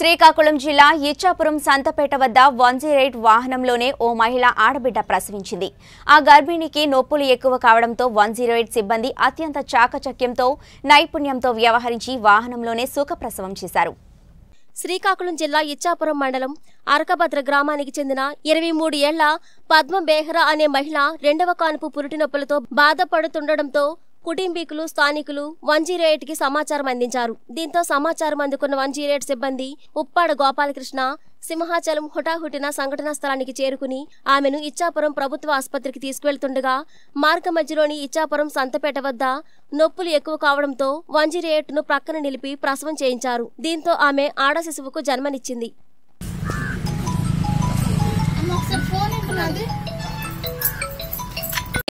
శ్రీకాకుళం జిల్లా ఇచ్చాపురం సంతపేట వద్ద 108 వాహనంలోనే ఓ మహిళ ఆడబిడ్డ ప్రసవించింది. ఆ గర్భిణికి నొప్పులు ఎక్కువ కావడంతో 108 సిబ్బంది అత్యంత చాకచక్యంతో నైపుణ్యంతో వ్యవహరించి వాహనంలోనే సుఖప్రసవం చేశారు. శ్రీకాకుళం జిల్లా ఇచ్చాపురం మండలం అరకభద్ర గ్రామానికి చెందిన 23 ఏళ్ల పద్మ బేహరా అనే మహిళ రెండవ కానుపు పురిటి నొప్పులతో బాధపడుతుండటంతో కుటుంబీకులు స్థానికులు 108 కి సమాచారం అందించారు. దీంతో సమాచారం అందుకున్న 108 సిబ్బంది ఉప్పాడ గోపాలకృష్ణ సింహాచలం హుటాహుటిన సంఘటనా స్థలానికి చేరుకుని ఆమెను ఇచ్చాపురం ప్రభుత్వ ఆసుపత్రికి తీసుకువెళ్తుండగా మార్గ మధ్యలోని ఇచ్చాపురం సంతపేట వద్ద నొప్పులు ఎక్కువ కావడంతో 108ను ప్రక్కన నిలిపి ప్రసవం చేయించారు. దీంతో ఆమె ఆడ శిశువుకు జన్మనిచ్చింది.